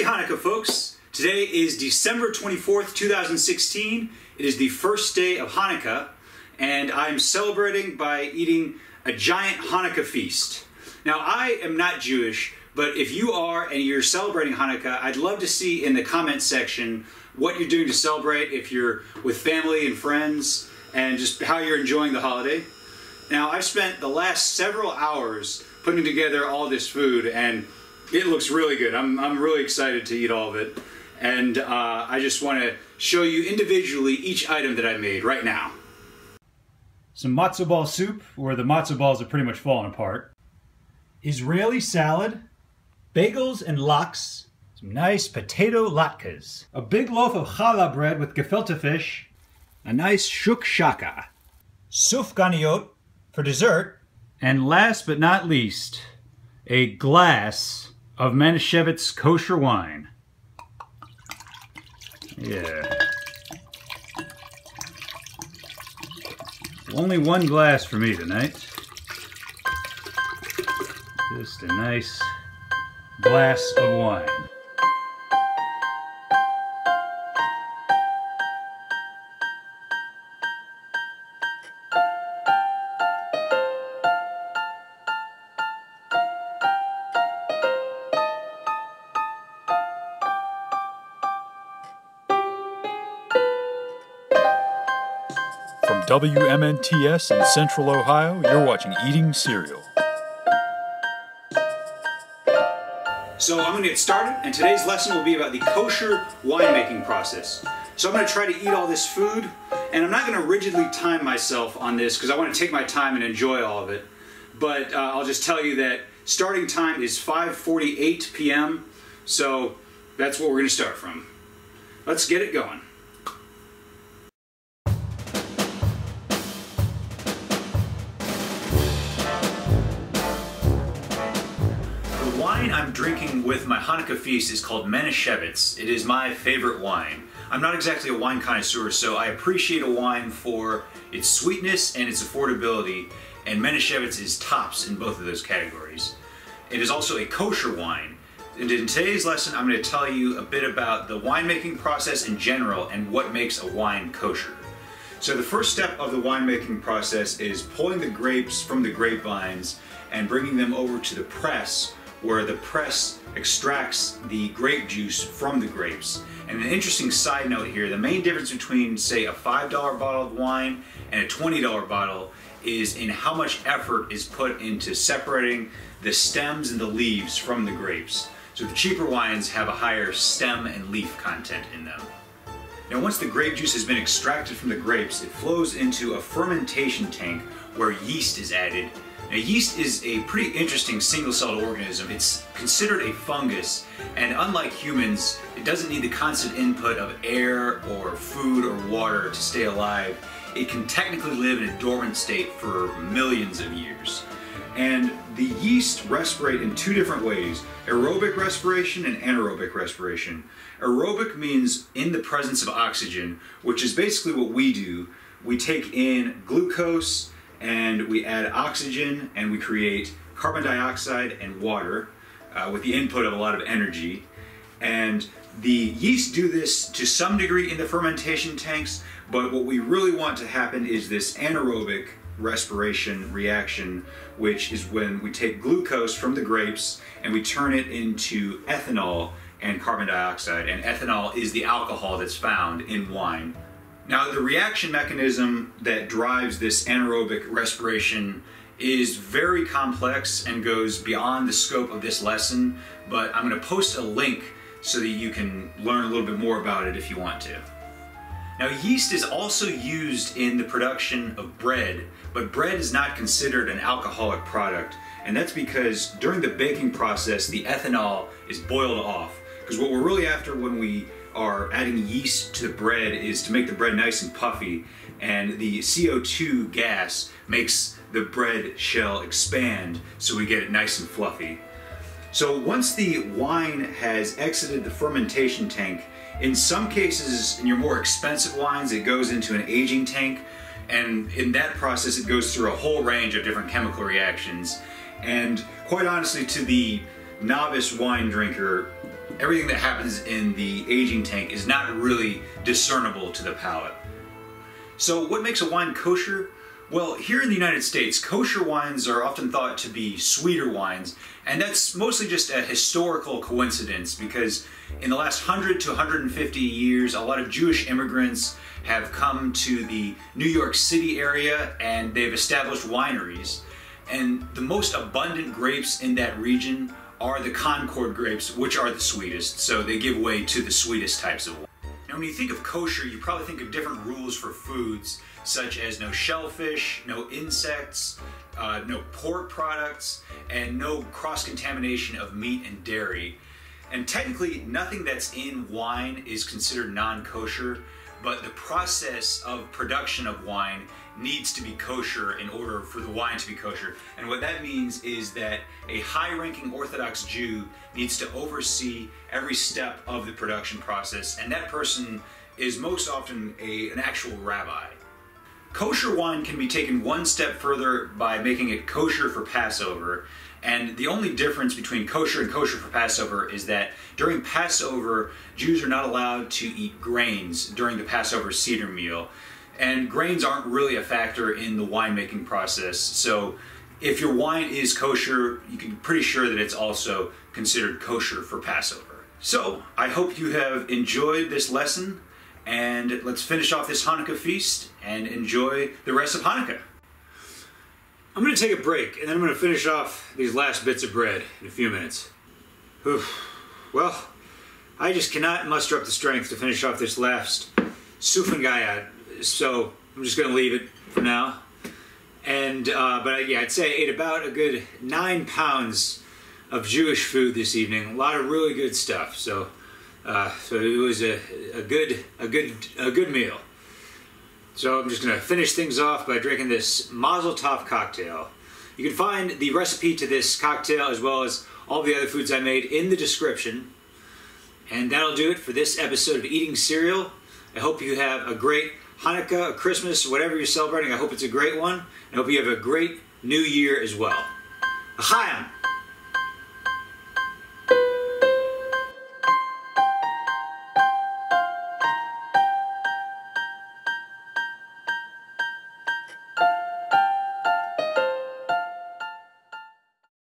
Happy Hanukkah, folks. Today is December 24th, 2016. It is the first day of Hanukkah, and I'm celebrating by eating a giant Hanukkah feast. Now, I am not Jewish, but if you are and you're celebrating Hanukkah, I'd love to see in the comments section what you're doing to celebrate, if you're with family and friends, and just how you're enjoying the holiday. Now, I've spent the last several hours putting together all this food, and it looks really good. I'm really excited to eat all of it. And I just want to show you individually each item that I made right now. Some matzo ball soup, where the matzo balls have pretty much fallen apart. Israeli salad, bagels and lox, some nice potato latkes, a big loaf of challah bread with gefilte fish, a nice shakshuka, sufganiyot for dessert, and last but not least, a glass of Manischewitz kosher wine. Yeah. Only one glass for me tonight. Just a nice glass of wine. From WMNTS in Central Ohio, you're watching Eating Serial. So I'm going to get started, and today's lesson will be about the kosher winemaking process. So I'm going to try to eat all this food, and I'm not going to rigidly time myself on this because I want to take my time and enjoy all of it. But I'll just tell you that starting time is 5:48 p.m., so that's what we're going to start from. Let's get it going. I'm drinking with my Hanukkah feast is called Manischewitz. It is my favorite wine. I'm not exactly a wine connoisseur, so I appreciate a wine for its sweetness and its affordability, and Manischewitz is tops in both of those categories. It is also a kosher wine. And in today's lesson, I'm going to tell you a bit about the winemaking process in general and what makes a wine kosher. So the first step of the winemaking process is pulling the grapes from the grapevines and bringing them over to the press, where the press extracts the grape juice from the grapes. And an interesting side note here, the main difference between, say, a $5 bottle of wine and a $20 bottle is in how much effort is put into separating the stems and the leaves from the grapes. So the cheaper wines have a higher stem and leaf content in them. Now, once the grape juice has been extracted from the grapes, it flows into a fermentation tank where yeast is added. Now, yeast is a pretty interesting single-celled organism. It's considered a fungus, and unlike humans, it doesn't need the constant input of air or food or water to stay alive. It can technically live in a dormant state for millions of years. And the yeast respirate in two different ways: aerobic respiration and anaerobic respiration. Aerobic means in the presence of oxygen, which is basically what we do. We take in glucose, and we add oxygen, and we create carbon dioxide and water with the input of a lot of energy. And the yeast do this to some degree in the fermentation tanks, but what we really want to happen is this anaerobic respiration reaction, which is when we take glucose from the grapes and we turn it into ethanol and carbon dioxide. And ethanol is the alcohol that's found in wine. Now, the reaction mechanism that drives this anaerobic respiration is very complex and goes beyond the scope of this lesson, but I'm going to post a link so that you can learn a little bit more about it if you want to. Now, yeast is also used in the production of bread, but bread is not considered an alcoholic product, and that's because during the baking process, the ethanol is boiled off, because what we're really after when we are adding yeast to the bread is to make the bread nice and puffy, and the CO2 gas makes the bread shell expand, so we get it nice and fluffy. So once the wine has exited the fermentation tank, in some cases, in your more expensive wines, it goes into an aging tank, and in that process it goes through a whole range of different chemical reactions. And quite honestly, to the novice wine drinker, everything that happens in the aging tank is not really discernible to the palate. So what makes a wine kosher? Well, here in the United States, kosher wines are often thought to be sweeter wines, and that's mostly just a historical coincidence because in the last 100 to 150 years, a lot of Jewish immigrants have come to the New York City area and they've established wineries. And the most abundant grapes in that region are the Concord grapes, which are the sweetest, so they give way to the sweetest types of wine. Now, when you think of kosher, you probably think of different rules for foods, such as no shellfish, no insects, no pork products, and no cross-contamination of meat and dairy. And technically, nothing that's in wine is considered non-kosher, but the process of production of wine needs to be kosher in order for the wine to be kosher. And what that means is that a high-ranking Orthodox Jew needs to oversee every step of the production process, and that person is most often an actual rabbi. Kosher wine can be taken one step further by making it kosher for Passover. And the only difference between kosher and kosher for Passover is that during Passover, Jews are not allowed to eat grains during the Passover Seder meal. And grains aren't really a factor in the winemaking process. So if your wine is kosher, you can be pretty sure that it's also considered kosher for Passover. So I hope you have enjoyed this lesson. And let's finish off this Hanukkah feast and enjoy the rest of Hanukkah. I'm going to take a break, and then I'm going to finish off these last bits of bread in a few minutes. Whew. Well, I just cannot muster up the strength to finish off this last Sufganiyot, so I'm just going to leave it for now. And but yeah, I'd say I ate about a good 9 pounds of Jewish food this evening. A lot of really good stuff. So. So it was a good meal. So I'm just going to finish things off by drinking this Mazel Tov Cocktail. You can find the recipe to this cocktail as well as all the other foods I made in the description. And that'll do it for this episode of Eating Serial. I hope you have a great Hanukkah, Christmas, whatever you're celebrating. I hope it's a great one. I hope you have a great New Year as well. Achayim!